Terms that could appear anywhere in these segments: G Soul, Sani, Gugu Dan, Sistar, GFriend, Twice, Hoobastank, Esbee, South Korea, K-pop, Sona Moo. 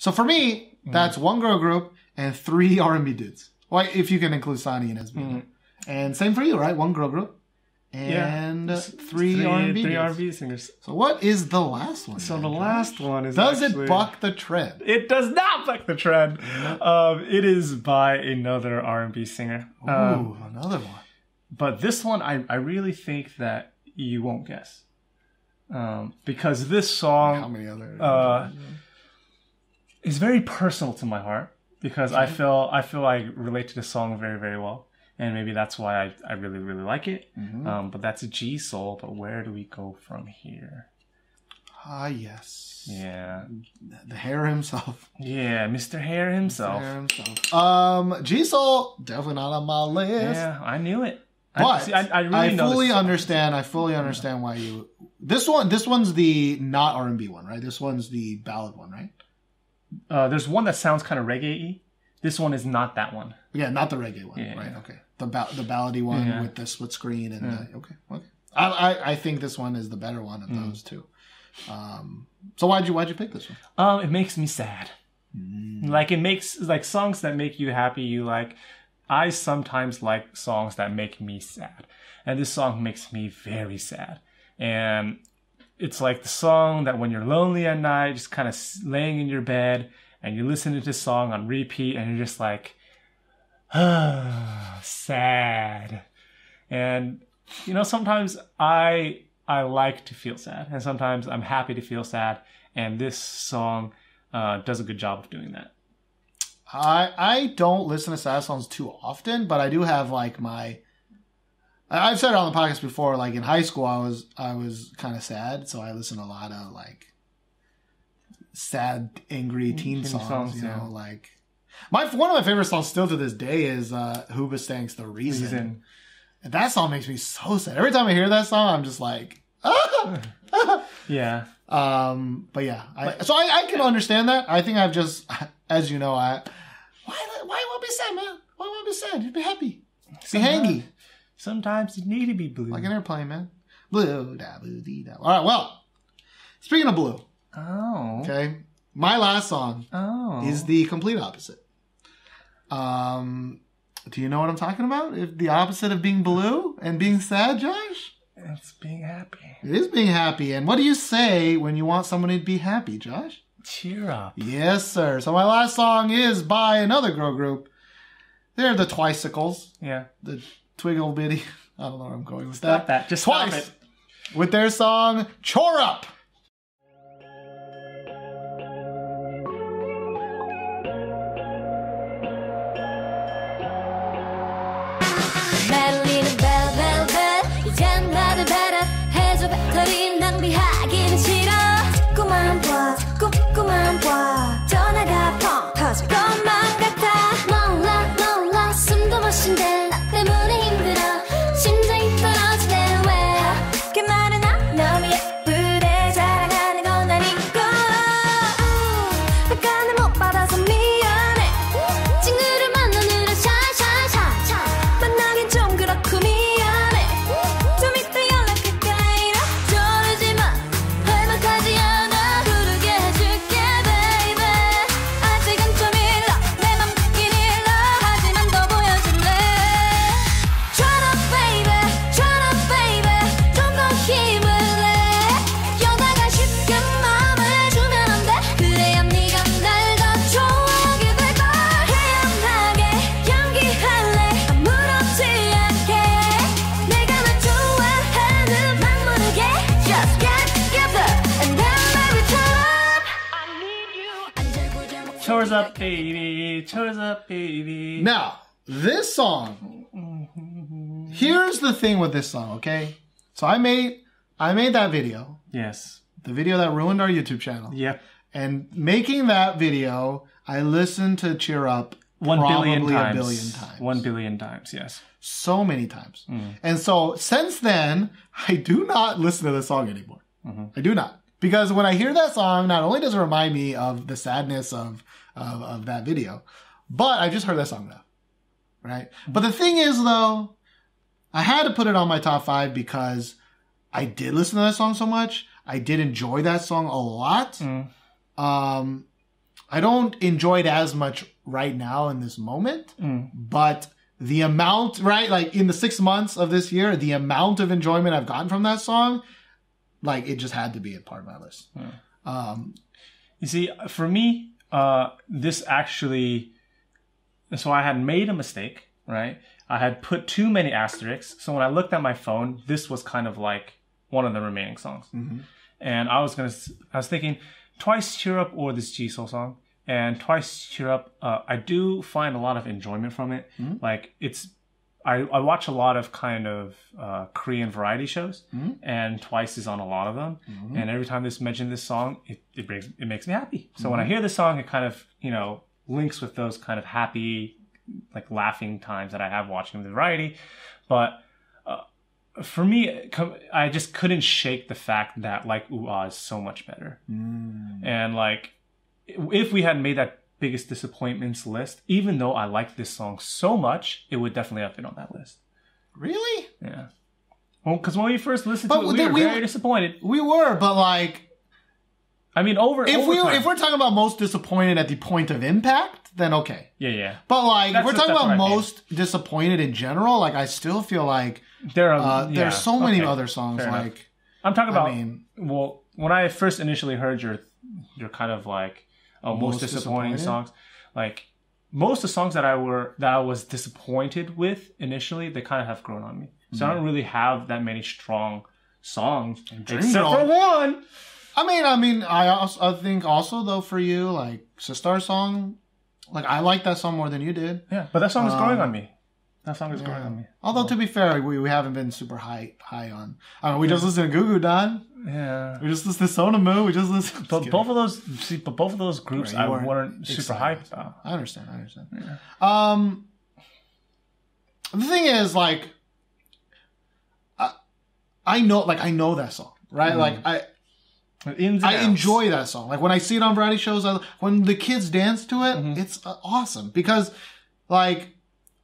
So for me, that's one girl group and three R&B dudes. Well, if you can include Sani and Esbee. And same for you, right? One girl group and three R&B singers. So what is the last one? So the last one is Does it buck the trend? It does not buck the trend. It is by another R&B singer. Ooh, another one. But this one, I really think that you won't guess. Because this song... How many other... It's very personal to my heart because I feel I relate to the song very, very well. And maybe that's why I really, really like it. But that's G Soul. But where do we go from here? Ah, yes. Yeah. The hair himself. Yeah, Mr. Hair himself. Mr. Hair himself. G Soul, definitely not on my list. Yeah, I knew it. But I fully understand why you... This one's the not R&B one, right? This one's the ballad one, right? There's one that sounds kind of reggae-y. This one is not that one. Yeah, not the reggae one. Yeah, right, okay. The ballady one with the split screen. And the, okay. I think this one is the better one of those two. So why'd you pick this one? It makes me sad. Like, it makes... Like, songs that make you happy, you like... I sometimes like songs that make me sad. And this song makes me very sad. And... It's like the song that when you're lonely at night, just kind of laying in your bed, and you listen to this song on repeat, and you're just like, sad. And, you know, sometimes I like to feel sad, and sometimes I'm happy to feel sad, and this song does a good job of doing that. I don't listen to sad songs too often, but I do have, like, my... I've said it on the podcast before, like in high school I was kind of sad, so I listened to a lot of like sad, angry teen songs, you know, like one of my favorite songs still to this day is Hoobastank's The Reason. And that song makes me so sad. Every time I hear that song, I'm just like, ah! Yeah. But yeah, I can understand that. I think I've just, as you know, why won't be sad, man? Why won't be sad? You'd be happy. Be hangy. Sometimes you need to be blue. Like an airplane, man. Blue, da, blue, dee, da. All right, well, speaking of blue. Oh. Okay. My last song is the complete opposite. Do you know what I'm talking about? If the opposite of being blue and being sad, Josh? It's being happy. It is being happy. And what do you say when you want somebody to be happy, Josh? Cheer up. Yes, sir. So my last song is by another girl group. They're the Twicicles. Yeah. The... Twiggle Bitty. I don't know where I'm going with that. Stop that. Just Twice stop it. With their song, Chore Up. Chores up, baby. Chores up, baby. Now, this song. Here's the thing with this song, okay? So I made that video. Yes. The video that ruined our YouTube channel. Yep. And making that video, I listened to Cheer Up probably a billion times. 1 billion times, yes. So many times. And so, since then, I do not listen to this song anymore. I do not. Because when I hear that song, not only does it remind me of the sadness of that video, but I just heard that song now, right? But the thing is, though, I had to put it on my top 5 because I did listen to that song so much. I did enjoy that song a lot. I don't enjoy it as much right now in this moment, but the amount, right, like in the 6 months of this year, the amount of enjoyment I've gotten from that song, like it just had to be a part of my list. You see, for me, this actually, so I had made a mistake, right? I had put too many asterisks. So when I looked at my phone, this was kind of like one of the remaining songs. And I was thinking, Twice Cheer Up or this G Soul song. And Twice Cheer Up, I do find a lot of enjoyment from it. Like it's, I watch a lot of kind of Korean variety shows, and Twice is on a lot of them. And every time they mention this song, it makes me happy. So when I hear this song, it kind of, you know, links with those kind of happy, like laughing times that I have watching the variety. But for me, I just couldn't shake the fact that like Ooh Ah is so much better. And like, if we had made that biggest disappointments list, even though I like this song so much, it would definitely have been on that list. Really? Yeah. Well, because when we first listened to it, we were very disappointed. We were, but like, I mean, if we're talking about most disappointed at the point of impact, then okay. Yeah, yeah. But like, if we're talking about most disappointed in general, like I still feel like there are there's so many other songs. Like I'm talking about. I mean, well, when I first initially heard your kind of like most disappointing songs, like most of the songs that I was disappointed with initially, they kind of have grown on me. So I don't really have that many strong songs, except for one. I mean, I think also though for you, like Sistar song, like I like that song more than you did. Yeah, but that song is growing on me. That song is growing on me. Although to be fair, we haven't been super high on. I mean, we just listened to Gugu Dan. Yeah, we just listened to Sona Moo. We just listened. But both of those, groups, I weren't super hyped about. I understand. Yeah. The thing is, like, I know that song, right? I enjoy that song. Like when I see it on variety shows, when the kids dance to it, it's awesome because, like,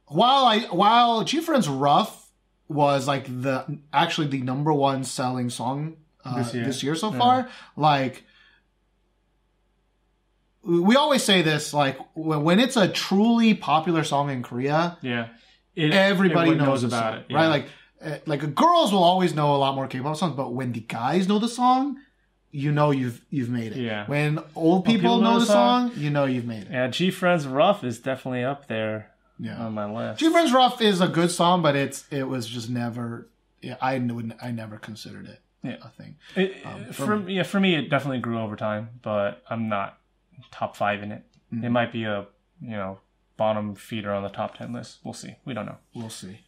while GFriend's Rough was like actually the #1 selling song this year so far, like we always say this, like when it's a truly popular song in Korea, everybody knows about it, right? Like girls will always know a lot more K-pop songs, but when the guys know the song, you know you've made it. Yeah. When old people know the song, you know you've made it. Yeah, GFriend's Rough is definitely up there on my list. GFriend's Rough is a good song, but it was just never. Yeah, I never considered it a thing. For me, it definitely grew over time, but I'm not top 5 in it. It might be a bottom feeder on the top 10 list. We'll see. We don't know. We'll see.